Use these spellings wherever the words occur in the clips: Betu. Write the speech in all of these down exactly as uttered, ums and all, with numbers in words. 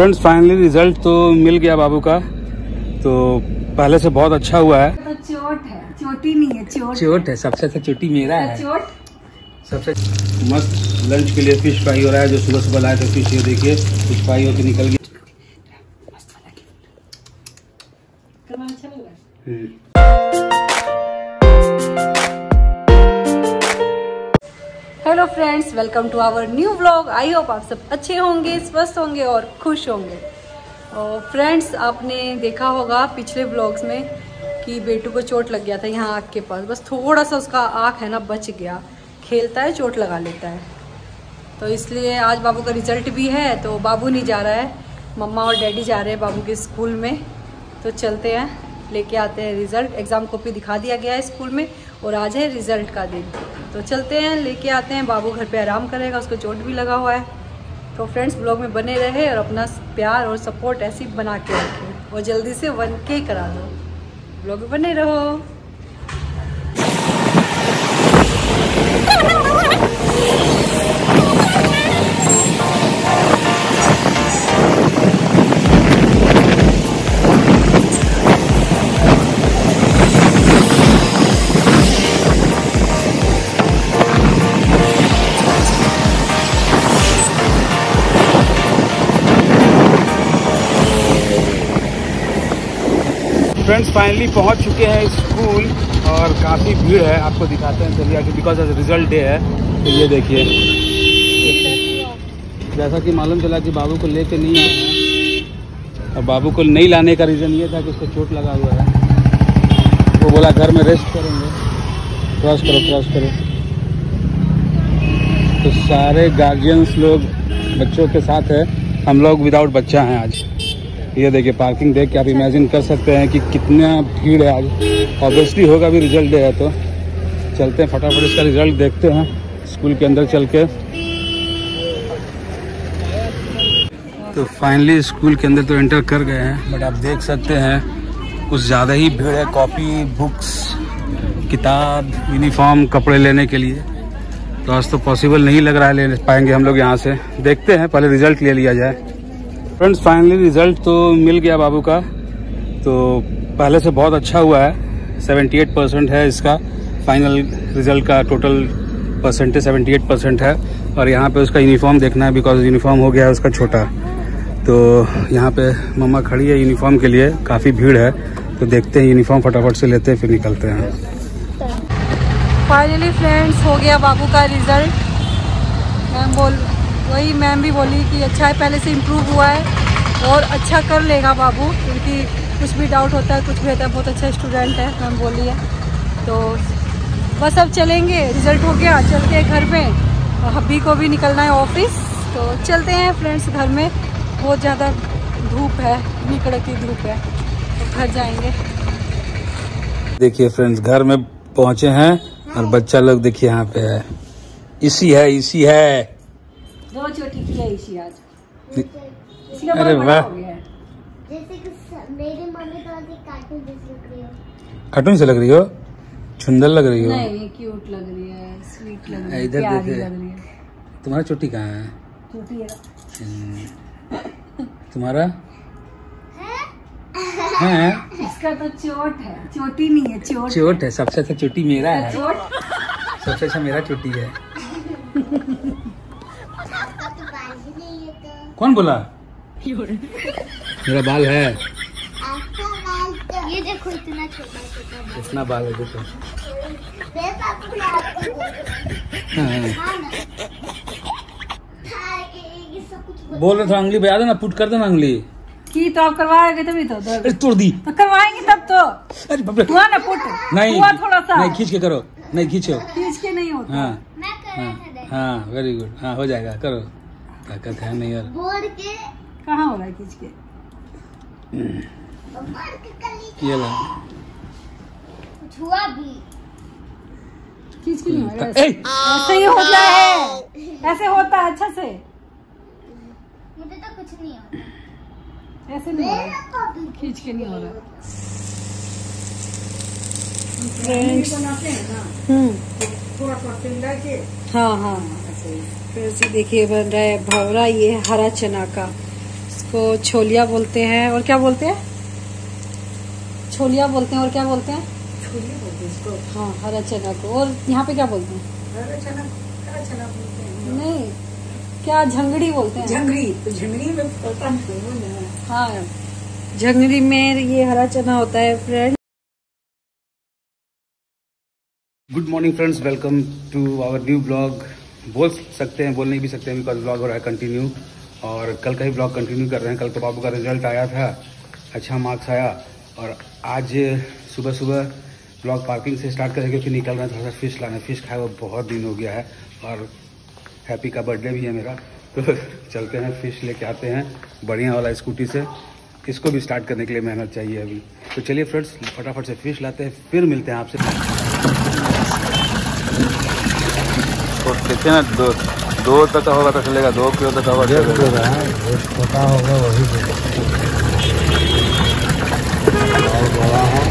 Friends finally result तो मिल गया बाबू का, तो पहले से बहुत अच्छा हुआ है। तो चोट है, चोटी नहीं है, चोट चोट है। सबसे अच्छा चोटी मेरा है। चोट सबसे मस्त। लंच के लिए फिश फ्राई हो रहा है, जो सुबह सुबह लाए थे फिश, ये देखिए फिश फ्राई होकर निकल गई। Hello friends, welcome to our new vlog. I hope आप सब अच्छे होंगे, स्वस्थ होंगे और खुश होंगे। और फ्रेंड्स आपने देखा होगा पिछले व्लॉग्स में कि बेटू को चोट लग गया था यहाँ आँख के पास। बस थोड़ा सा उसका आँख है ना बच गया, खेलता है चोट लगा लेता है। तो इसलिए आज बाबू का रिजल्ट भी है, तो बाबू नहीं जा रहा है, मम्मा और डैडी जा रहे हैं बाबू के स्कूल में। तो चलते हैं, लेके आते हैं रिजल्ट। एग्ज़ाम कॉपी दिखा दिया गया है स्कूल में और आज है रिजल्ट का दिन, तो चलते हैं लेके आते हैं। बाबू घर पे आराम करेगा, उसको चोट भी लगा हुआ है। तो फ्रेंड्स ब्लॉग में बने रहे और अपना प्यार और सपोर्ट ऐसे बना के रखें और जल्दी से वन के करा दो। ब्लॉग में बने रहो। फ्रेंड्स फाइनली पहुंच चुके हैं स्कूल और काफ़ी भीड़ है, आपको दिखाते हैं चलिए आगे, बिकॉज आज रिजल्ट डे है। तो ये देखिए, जैसा कि मालूम चला कि बाबू को लेके नहीं आए हैं और बाबू को नहीं लाने का रीज़न ये था कि उसको चोट लगा हुआ है। वो बोला घर में रेस्ट करेंगे। क्रॉस करो क्रॉस करो। तो सारे गार्जियंस लोग बच्चों के साथ है, हम लोग विदाउट बच्चा हैं आज। ये देखिए पार्किंग देख के आप इमेजिन कर सकते हैं कि कितना भीड़ है आज। ऑब्वियसली होगा भी, रिजल्ट डे है। तो चलते हैं फटाफट इसका रिजल्ट देखते हैं स्कूल के अंदर चल के। तो फाइनली स्कूल के अंदर तो एंटर कर गए हैं, बट आप देख सकते हैं कुछ ज़्यादा ही भीड़ है। कॉपी, बुक्स, किताब, यूनिफॉर्म, कपड़े लेने के लिए तो आज तो पॉसिबल नहीं लग रहा है, ले पाएंगे हम लोग यहाँ से। देखते हैं पहले रिजल्ट ले लिया जाए। फ्रेंड्स फाइनली रिज़ल्ट तो मिल गया बाबू का, तो पहले से बहुत अच्छा हुआ है। अठहत्तर परसेंट है इसका फाइनल रिज़ल्ट का, टोटल परसेंटेज अठहत्तर परसेंट है। और यहाँ पे उसका यूनिफॉर्म देखना है, बिकॉज यूनिफॉर्म हो गया है उसका छोटा। तो यहाँ पे मम्मा खड़ी है यूनिफॉर्म के लिए, काफ़ी भीड़ है। तो देखते हैं यूनिफॉर्म फटाफट से लेते हैं फिर निकलते हैं। फाइनली फ्रेंड्स हो गया बाबू का रिज़ल्ट। मैम बोल वही मैम भी बोली कि अच्छा है, पहले से इम्प्रूव हुआ है और अच्छा कर लेगा बाबू, क्योंकि कुछ भी डाउट होता है, कुछ भी होता है, बहुत अच्छा स्टूडेंट है मैम बोली है। तो बस अब चलेंगे, रिजल्ट हो गया, चलते हैं घर में। और हब्बी को भी निकलना है ऑफिस, तो चलते हैं फ्रेंड्स घर में। बहुत ज़्यादा धूप है, भी कड़कती धूप है, तो घर जाएंगे। देखिए फ्रेंड्स घर में पहुँचे हैं और बच्चा लोग देखिए यहाँ पे है, इसी है इसी है दो चोटी की है इसी आज। अरे वाह, जैसे कि मेरी मम्मी तो आज कार्टून जैसी लग रही हो। कार्टून से लग रही हो, सुंदर लग रही हो। नहीं क्यूट लग रही है, स्वीट लग रही है, इधर देखिए। तुम्हारा चोटी कहाँ है? चोटी है तुम्हारा है? इसका तो चोट है, चोटी नहीं है, चोट चोट है। सबसे अच्छा चोटी मेरा है। सबसे अच्छा मेरा चोटी है। कौन बोला? मेरा बाल है। आपका बाल तो ये देखो इतना छोटा छोटा। इतना बाल है देखो। बोल रहे थे अंगली बजा देना, पुट कर देना अंगली की। तो आप करवाएंगे तभी तो। अरे तोड़ दी तो करवाएंगे तब तो। अरे बाप रे, हुआ ना पुट? नहीं हुआ, थोड़ा सा नहीं खींच के करो। नहीं खींचो, खींच के नहीं होता। हाँ हाँ हाँ, वेरी गुड। हाँ हो जाएगा, करो। ताकत है नहीं यार, बोल के कहाँ हो रहा है खींच के? क्या लगा? कुछ हुआ भी? खींच के नहीं हो रहा। ऐसे ही होता है, ऐसे होता है। अच्छा से मुझे तो कुछ नहीं होता, ऐसे नहीं हो रहा, खींच के नहीं हो रहा। फ्रेंड्स थोड़ा पसंद है के? हाँ हाँ। देखिए बन रहा है भवरा, ये हरा चना का। इसको छोलिया बोलते हैं और क्या बोलते हैं? छोलिया बोलते हैं और क्या बोलते हैं? छोलिया बोलते हैं इसको। हाँ, हरा चना को। और यहाँ पे क्या बोलते हैं? हरा चना, हरा चना बोलते हैं। नहीं, क्या झंगड़ी बोलते हैं? झंगड़ी। तो झंगड़ी में पता नहीं। हाँ, झंगड़ी में ये हरा चना होता है friend. Good morning friends, welcome to our new blog. बोल सकते हैं, बोल नहीं भी सकते हैं बिकॉज ब्लॉग हो रहा है कंटिन्यू, और कल का ही ब्लॉग कंटिन्यू कर रहे हैं। कल तो पापा का रिजल्ट आया था, अच्छा मार्क्स आया, और आज सुबह सुबह ब्लॉग पार्किंग से स्टार्ट करेंगे, फिर निकल रहे हैं थोड़ा सा फिश लाना। फिश खाया हुआ बहुत दिन हो गया है और हैप्पी का बर्थडे भी है मेरा, तो चलते हैं फिश लेके आते हैं बढ़िया वाला स्कूटी से। इसको भी स्टार्ट करने के लिए मेहनत चाहिए अभी, तो चलिए फ्रेंड्स फटाफट से फिश लाते हैं, फिर मिलते हैं आपसे। कितने ना दो दो तक का होगा तो चलेगा, दो किलो तक होगा छोटा होगा वही बड़ा है।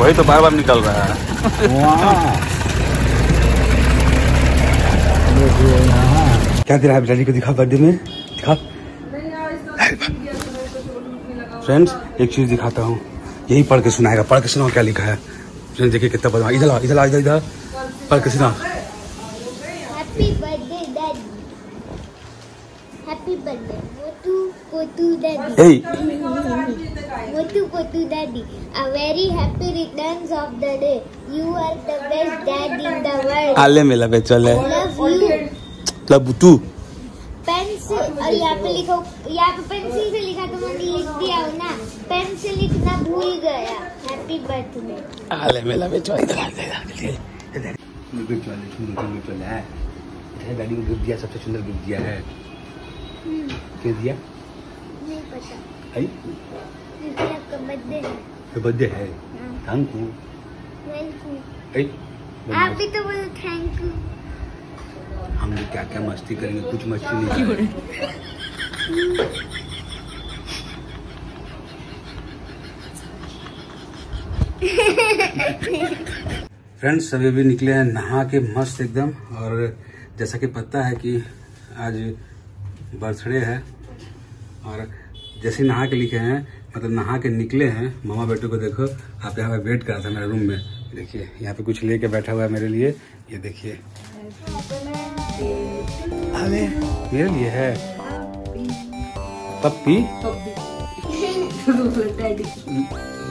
वही तो बार बार निकल रहा है। क्या दे रहा है बेचारी को? दिखा बर्थडे में दिखा। फ्रेंड्स एक चीज दिखाता हूँ, यही पढ़ के सुनाएगा। पढ़ के सुनाओ क्या लिखा है। फ्रेंड्स देखिए कितना बदमा। इधर आओ, इधर आओ, इधर इधर पढ़ के सुनाओ। Happy birthday daddy, happy birthday मोटू कोटू डैडी, मोटू कोटू daddy, a very happy returns of the day, you are the best dad in the world. आले मिला बे चले, लव पेंसिल। और यहाँ पे लिखो, यहाँ पे पेंसिल से लिखा, तुमने लिख दिया हो ना, पेंसिल लिखना भूल गया। हैप्पी बर्थडे आले मिला बे चले, गिफ्ट वाले सुंदर चले है। इधर डैडी को गिफ्ट दिया, सबसे सुंदर गिफ्ट दिया है। क्या दिया नहीं पता। आई आपका बर्थडे है, ये बर्थडे है। Thank you, thank you. आप भी तो बोलो थैंक यू। हम लोग क्या क्या मस्ती करेंगे, कुछ मस्ती नहीं करेंगे। फ्रेंड्स सभी भी निकले हैं नहा के मस्त एकदम, और जैसा कि पता है कि आज बर्थडे है, और जैसे नहा के लिखे हैं मतलब नहा के निकले हैं। मामा बेटू को देखो, आप यहाँ पे वेट करा था मेरे रूम में। देखिए यहाँ पे कुछ लेके बैठा हुआ है मेरे लिए, ये देखिए मेरे लिए है पप्पी।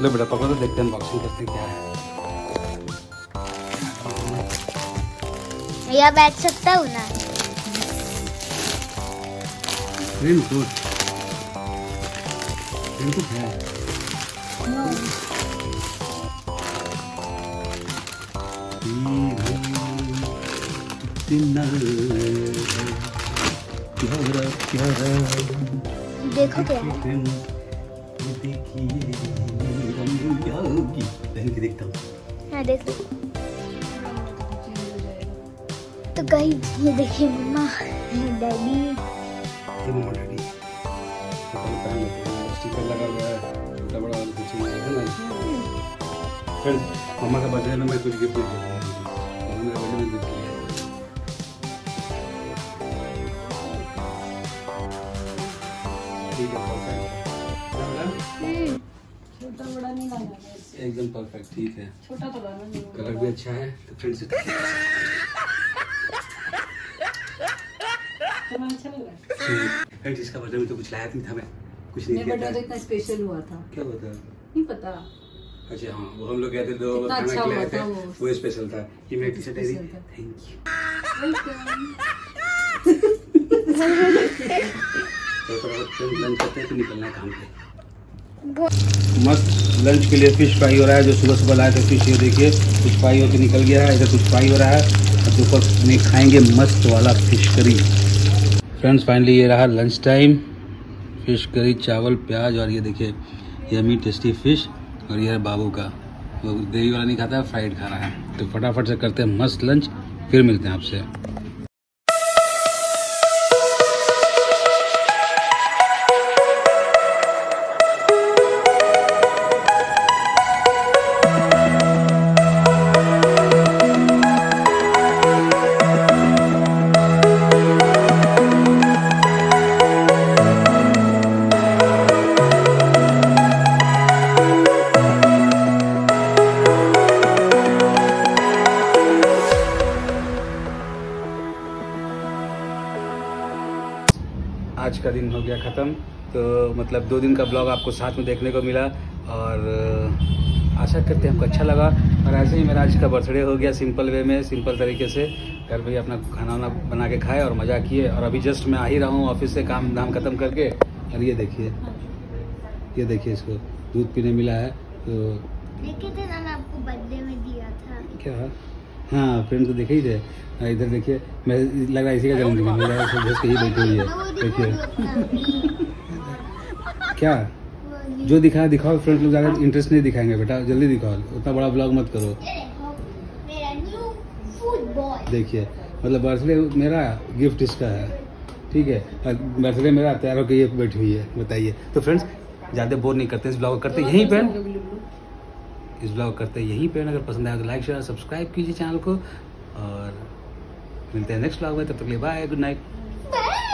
लो बेटा पकड़ो, देखते हैं अनबॉक्सिंग करते क्या है। या बैठ सकता हूँ ना? क्रीम दूध, क्रीम दूध है। देखो क्या है? देखिए देखता हूँ। हाँ देख लो। तो गाइस ये देखिए मम्मा डैडी, ये मम्मा डैडी स्टिकर लगा हुआ है छोटा बड़ा कुछ है ना। फिर मम्मा का बर्थडे में मैं कुछ गिफ्ट दिया है, मम्मा का बर्थडे में गिफ्ट दिया है। ठीक है परफेक्ट छोटा बड़ा नहीं लाना, एकदम परफेक्ट ठीक है। छोटा तो लाना नहीं, कलर भी अच्छा है। तो फ्रेंड्स तुम्हें अच्छा लगा? फ्रेंड्स इसका बर्थडे में तो कुछ लाया नहीं था, मैं कुछ नहीं किया था। बर्थडे इतना स्पेशल हुआ था, क्या हुआ था नहीं पता। अच्छा हाँ, वो हम लोग गए थे, दो खाना खिलाया था, वो स्पेशल था। ये मेरी टी-शर्ट है, थैंक यू। निकलना है काम पे। मस्त लंच के लिए फिश फ्राई हो रहा है, जो सुबह सुबह लाए थे फिश। ये देखिए कुछ फ्राई होकर निकल गया है, इधर कुछ फ्राई हो रहा है, और दोपहर में खाएंगे मस्त वाला फिश करी। फ्रेंड्स फाइनली ये रहा लंच टाइम, फिश करी, चावल, प्याज, और ये देखिए यमी टेस्टी फिश। और ये है बाबू का, वो ग्रेवी वाला नहीं खाता है, फ्राइड खा रहा है। तो फटाफट से करते हैं मस्त लंच, फिर मिलते हैं आपसे। आज का दिन हो गया ख़त्म। तो मतलब दो दिन का ब्लॉग आपको साथ में देखने को मिला और आशा करते हैं आपको अच्छा लगा। और ऐसे ही मेरा आज का बर्थडे हो गया सिंपल वे में, सिंपल तरीके से घर पर ही अपना खाना वाना बना के खाए और मज़ा किए। और अभी जस्ट मैं आ ही रहा हूँ ऑफिस से काम धाम ख़त्म करके। और ये देखिए, ये देखिए इसको दूध पीने मिला है। तो देखे थे ना, मैं आपको बर्थडे में दिया था क्या? हाँ फ्रेंड, तो देखे ही थे। इधर देखिए, मैं लग रहा है इसी का जन्मदिन ही बैठी हुई है। देखिए क्या जो दिखाया दिखाओ, फ्रेंड लोग ज़्यादा इंटरेस्ट नहीं दिखाएंगे बेटा, जल्दी दिखाओ, उतना बड़ा ब्लॉग मत करो। देखिए मतलब बर्थडे मेरा, गिफ्ट इसका है, ठीक है, बर्थडे मेरा, तैयार होकर ये बैठी हुई है। बताइए तो फ्रेंड्स, ज़्यादा बोर नहीं करते, इस ब्लॉग करते यहीं पर, इस ब्लॉग करते यहीं पर। अगर पसंद आया तो लाइक शेयर सब्सक्राइब कीजिए चैनल को और मिलते हैं नेक्स्ट ब्लॉग में। तब तक के लिए बाय, गुड नाइट।